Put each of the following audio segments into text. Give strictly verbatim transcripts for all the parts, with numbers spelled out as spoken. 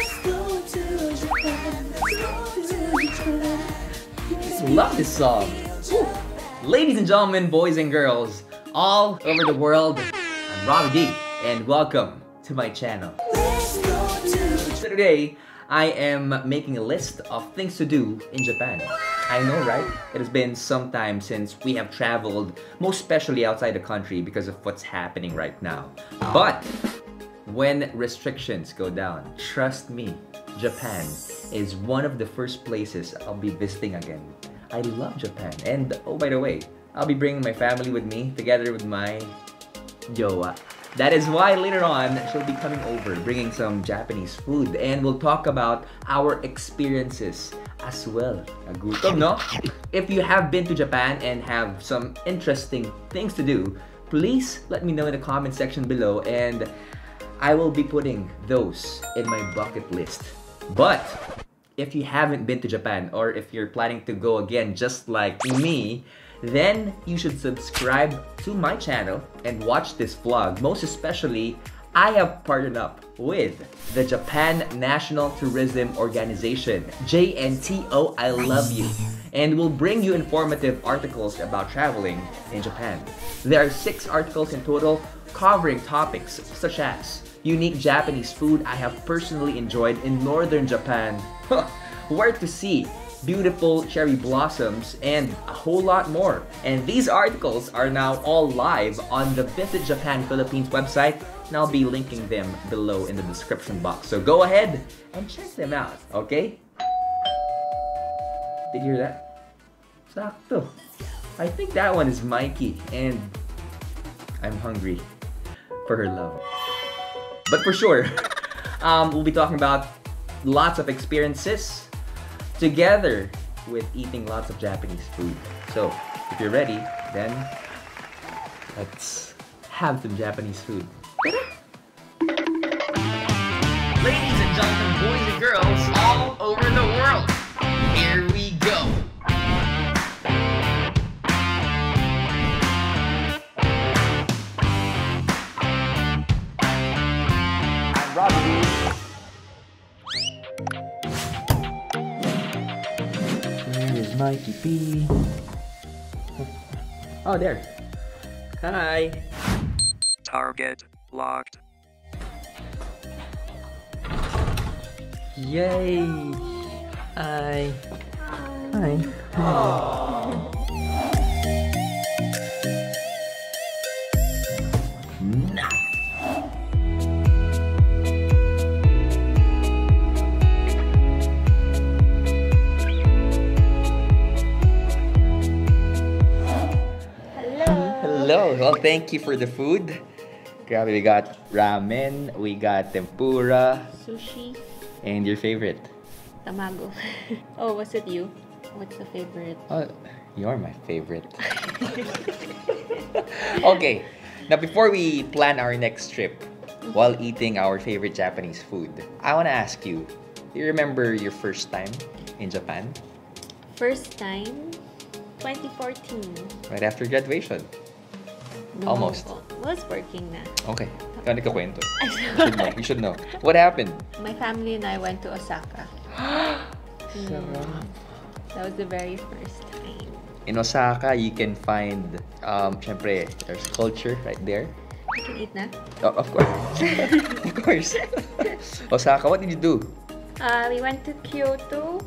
I just love this song. Ooh. Ladies and gentlemen, boys and girls, all over the world, I'm Robbie D, and welcome to my channel. So today, I am making a list of things to do in Japan. I know, right? It has been some time since we have traveled, most especially outside the country because of what's happening right now. But when restrictions go down, trust me, Japan is one of the first places I'll be visiting again. I love Japan, and oh, by the way, I'll be bringing my family with me, together with my Joa. That is why later on, she'll be coming over, bringing some Japanese food, and we'll talk about our experiences as well. Nagutom, no? If you have been to Japan and have some interesting things to do, please let me know in the comment section below, and I will be putting those in my bucket list. But if you haven't been to Japan, or if you're planning to go again just like me, then you should subscribe to my channel and watch this vlog. Most especially, I have partnered up with the Japan National Tourism Organization, J N T O, I love you, and will bring you informative articles about traveling in Japan. There are six articles in total covering topics such as unique Japanese food I have personally enjoyed in northern Japan, where to see beautiful cherry blossoms, and a whole lot more. And these articles are now all live on the Visit Japan Philippines website, and I'll be linking them below in the description box. So go ahead and check them out, okay? Did you hear that? Sakto. I think that one is Maiqui, and I'm hungry for her love. But for sure, um, we'll be talking about lots of experiences, together with eating lots of Japanese food. So if you're ready, then let's have some Japanese food. Ladies and gentlemen, boys and girls all over the world, here we go. I'm Robbie D. Maiqui P. Oh, there. Hi. Target locked. Yay. Hi. Hi. Oh. Hello. Well, thank you for the food. We got ramen, we got tempura, sushi, and your favorite? Tamago. Oh, was it you? What's the favorite? Oh, you're my favorite. Okay. Now, before we plan our next trip, while eating our favorite Japanese food, I want to ask you, do you remember your first time in Japan? First time? twenty fourteen. Right after graduation. No, almost. Was working na. Okay. You should know. What happened? My family and I went to Osaka. Mm. That was the very first time. In Osaka, you can find, um, syempre, there's culture right there. You can eat na? Oh, of course. Of course. Osaka, what did you do? Uh, we went to Kyoto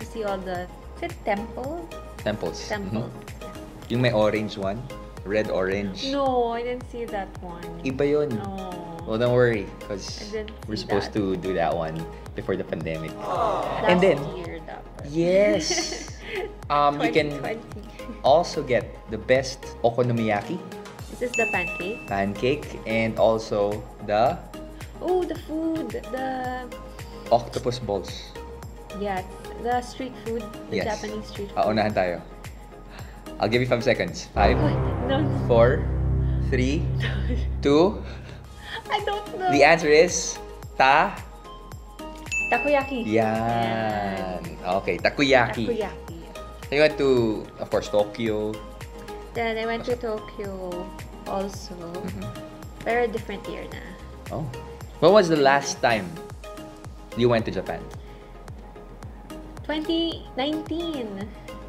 to see all the, is it temple? Temples. Temples. Mm-hmm. Yeah. Yung may orange one? Red orange. No, I didn't see that one. Iba yun. No. Well, don't worry, because we're supposed that. to do that one before the pandemic. Last and then year, that was. Yes. um, you can also get the best okonomiyaki. This is the pancake. Pancake and also the. Oh, the food. The octopus balls. Yeah, the street food. The yes. Japanese street food. Aunahan tayo. I'll give you five seconds. Five, no, no. four, three, two. I don't know. The answer is ta. Takoyaki. Yan. Yeah. Okay, takoyaki. Takoyaki. So you went to, of course, Tokyo. Then I went to Tokyo also. Mm-hmm. But a different year na. Oh. When was the last time you went to Japan? twenty nineteen.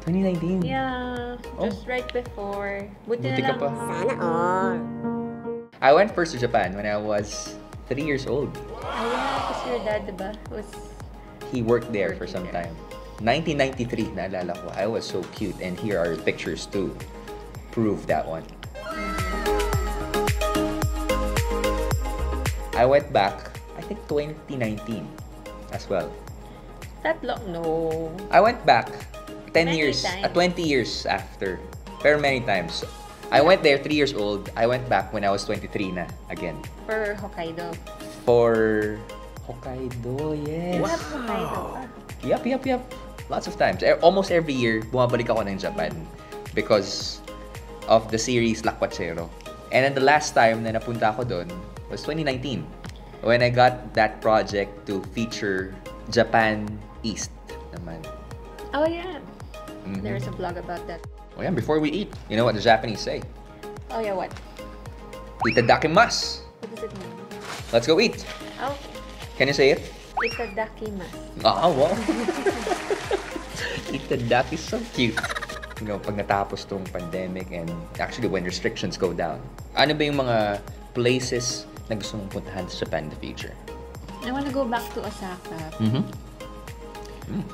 twenty nineteen? Yeah, just oh. right before. Buti Buti na lang. Sana all. I went first to Japan when I was three years old. Ah, yeah, because your dad, diba? Was he worked there for some there. time. nineteen ninety-three, naalala ko. I was so cute, and here are pictures to prove that one. I went back, I think twenty nineteen as well. That long, no. I went back ten many years, uh, twenty years after. Very many times. I yeah. went there three years old. I went back when I was twenty-three na again. For Hokkaido. For Hokkaido, yes. What Hokkaido? Yep, yep, yep. Lots of times. Almost every year, bumabalik ako ng Japan because of the series Lakwatsero. And then the last time na napunta ako doon was twenty nineteen when I got that project to feature Japan East naman. Oh yeah, mm-hmm. There is a blog about that. Oh yeah, before we eat, you know what the Japanese say? Oh yeah, what? Itadakimasu. What does it mean? Let's go eat. Oh. Can you say it? Itadakimasu. Ah, wow. Itadaki is so cute. You know, pag natapos tong pandemic and actually when restrictions go down, ano ba yung mga places na gusto mong puntahan sa Japan in the future? I want to go back to Osaka. Mm-hmm. Mm.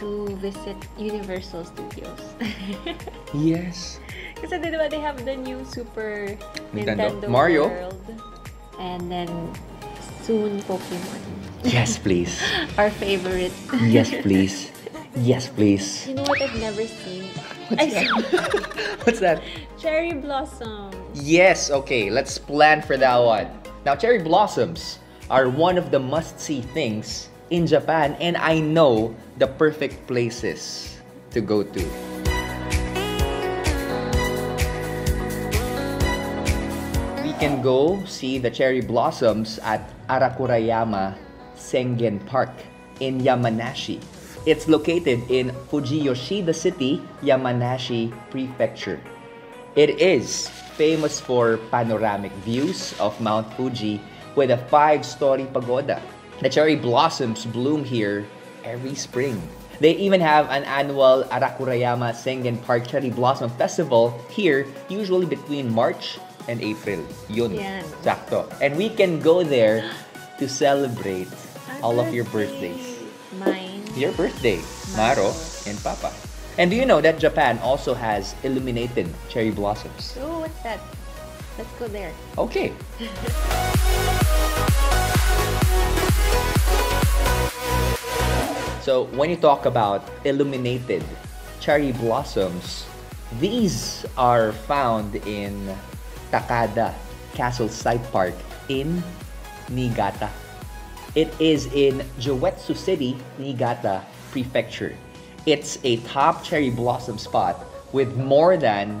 To visit Universal Studios. Yes. Kasi diba they have the new Super Nintendo, Nintendo Mario. World. And then soon Pokemon. Yes, please. Our favorite. Yes, please. Yes, please. You know what I've never seen? What's that? What's that? Cherry blossom. Yes, okay. Let's plan for that one. Now, cherry blossoms are one of the must-see things in Japan, and I know the perfect places to go to. We can go see the cherry blossoms at Arakurayama Sengen Park in Yamanashi. It's located in Fujiyoshida City, Yamanashi Prefecture. It is famous for panoramic views of Mount Fuji with a five-story pagoda. The cherry blossoms bloom here every spring. They even have an annual Arakurayama Sengen Park Cherry Blossom Festival here, usually between March and April. Yun, yeah. Sakto. And we can go there to celebrate Our all birthday. of your birthdays. Mine. Your birthday, Maro and Papa. And do you know that Japan also has illuminated cherry blossoms? Oh, what's that? Let's go there. Okay. So when you talk about illuminated cherry blossoms, these are found in Takada Castle Site Park in Niigata. It is in Joetsu City, Niigata Prefecture. It's a top cherry blossom spot with more than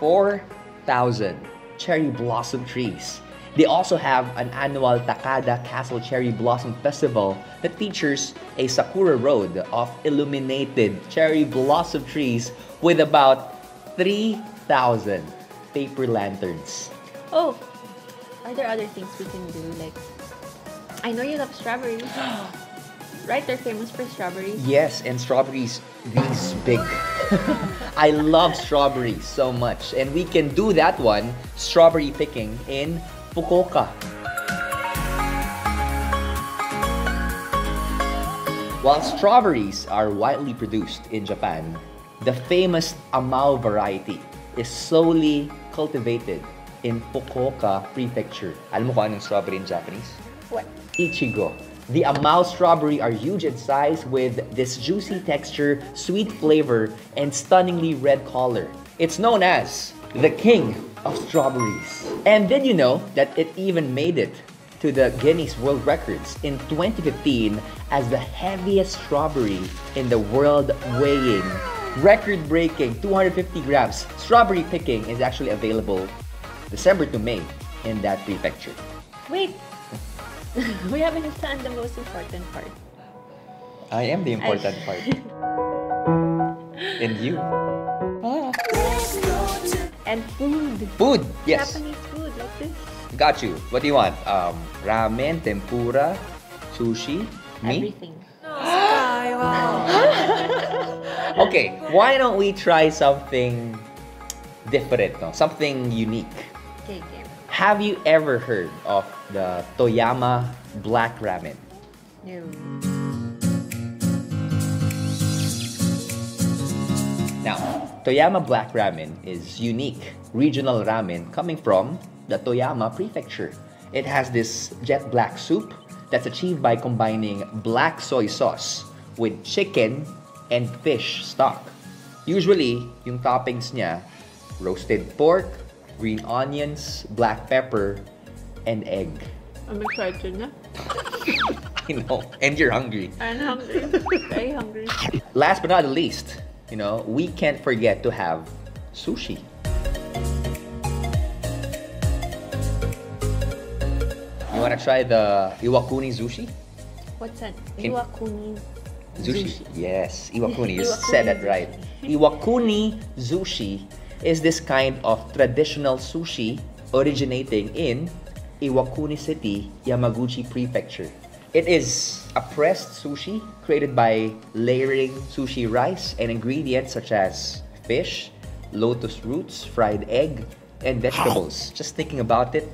four thousand cherry blossom trees. They also have an annual Takada Castle Cherry Blossom Festival that features a sakura road of illuminated cherry blossom trees with about three thousand paper lanterns. Oh, are there other things we can do? Like, I know you love strawberries. Right? They're famous for strawberries. Yes, and strawberries these big. I love strawberries so much. And we can do that one, strawberry picking, in Fukuoka. While strawberries are widely produced in Japan, the famous Amaou variety is solely cultivated in Fukuoka Prefecture. Alam mo kung anong strawberry in Japanese? What? Ichigo. The Amaou strawberry are huge in size with this juicy texture, sweet flavor, and stunningly red color. It's known as the king of strawberries. And did you know that it even made it to the Guinness World Records in twenty fifteen as the heaviest strawberry in the world, weighing record-breaking two hundred fifty grams. Strawberry picking is actually available December to May in that prefecture. Wait! We haven't done the most important part. I am the important I... part. And you. Ah. And food. Food, yes. Japanese food, like this. Got you. What do you want? Um, ramen, tempura, sushi, Me? Everything. Okay, why don't we try something different, no? Something unique. Okay, okay. Have you ever heard of the Toyama black ramen? No. Now, Toyama black ramen is unique regional ramen coming from the Toyama Prefecture. It has this jet black soup that's achieved by combining black soy sauce with chicken and fish stock. Usually, yung toppings niya, roasted pork, green onions, black pepper, and egg. I'm excited na. I know, and you're hungry. I'm hungry, very hungry. Last but not least, you know, we can't forget to have sushi. You wanna try the Iwakuni sushi? What's that? Iwakuni sushi. Sushi. Yes, Iwakuni, you Iwakuni said that right. Iwakuni sushi is this kind of traditional sushi originating in Iwakuni City, Yamaguchi Prefecture. It is a pressed sushi created by layering sushi rice and ingredients such as fish, lotus roots, fried egg, and vegetables. Just thinking about it,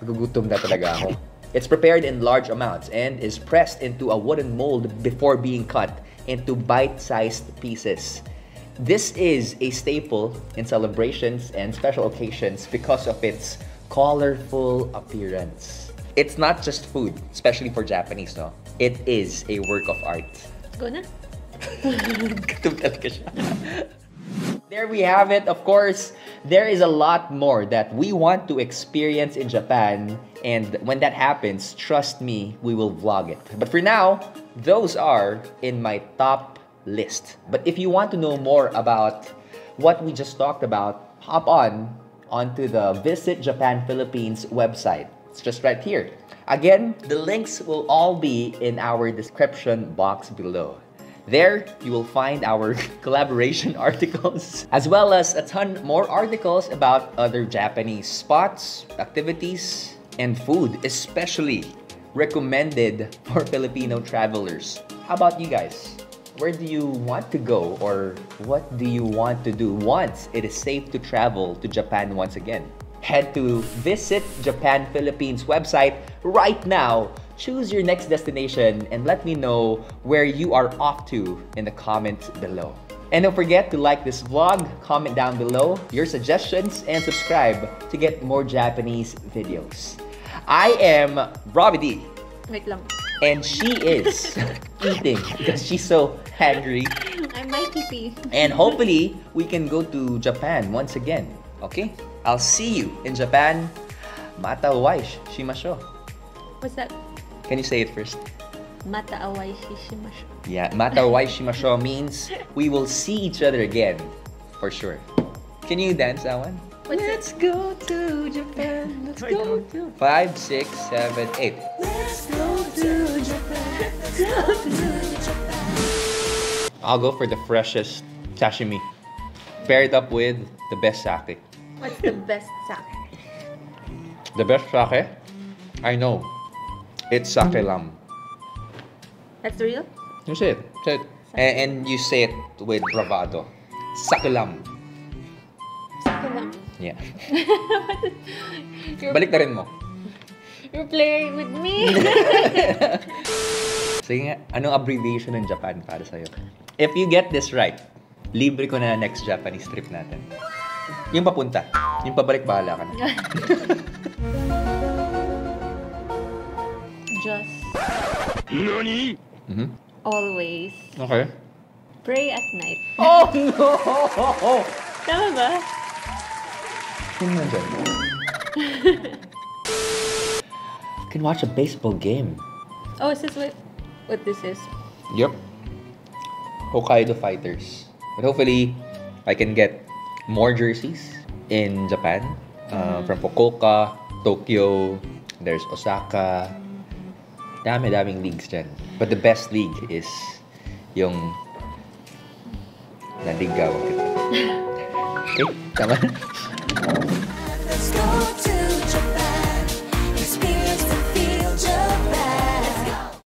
nagugutom na talaga ako. It's prepared in large amounts and is pressed into a wooden mold before being cut into bite-sized pieces. This is a staple in celebrations and special occasions because of its colorful appearance. It's not just food, especially for Japanese, no? It is a work of art. Go na. There we have it. Of course, there is a lot more that we want to experience in Japan. And when that happens, trust me, we will vlog it. But for now, those are in my top list. But if you want to know more about what we just talked about, hop on onto the Visit Japan Philippines website. It's just right here. Again, the links will all be in our description box below. There, you will find our collaboration articles, as well as a ton more articles about other Japanese spots, activities, and food, especially recommended for Filipino travelers. How about you guys? Where do you want to go, or what do you want to do once it is safe to travel to Japan once again? Head to Visit Japan Philippines website right now. Choose your next destination and let me know where you are off to in the comments below. And don't forget to like this vlog, comment down below your suggestions, and subscribe to get more Japanese videos. I am Robbie D. Wait lang. And she is eating because she's so hungry. I'm Maiqui P. And hopefully, we can go to Japan once again. Okay? I'll see you in Japan. Mataawai shimasho. What's that? Can you say it first? Mataawai shimasho. Yeah, mataawai shimasho means we will see each other again. For sure. Can you dance that one? What's Let's it? go to Japan. Let's go to five, six, seven, eight. Let's go to Japan. Let's go to Japan. I'll go for the freshest sashimi. Pair it up with the best sake. What's the best sake? The best sake? I know. It's sake lam. That's real? You say it. Say it. And, and you say it with bravado. Sake lam. Sake lam. Yeah. Balik na rin mo. You're playing with me. Sige nga, anong abbreviation ng Japan para sa'yo? If you get this right, libre ko na next Japanese trip natin. Yung papunta, yung pabalik bahala ka na. Just. Nani? Mm-hmm. Always. Okay. Pray at night. Oh no! Tama ba? I can watch a baseball game. Oh, is this what, what this is? Yep. Hokkaido Fighters. But hopefully, I can get more jerseys in Japan. Uh, mm-hmm. From Fukuoka, Tokyo, there's Osaka. Dami daming leagues dyan. But the best league is yung naligawan kita. Okay, tama na? Let's go to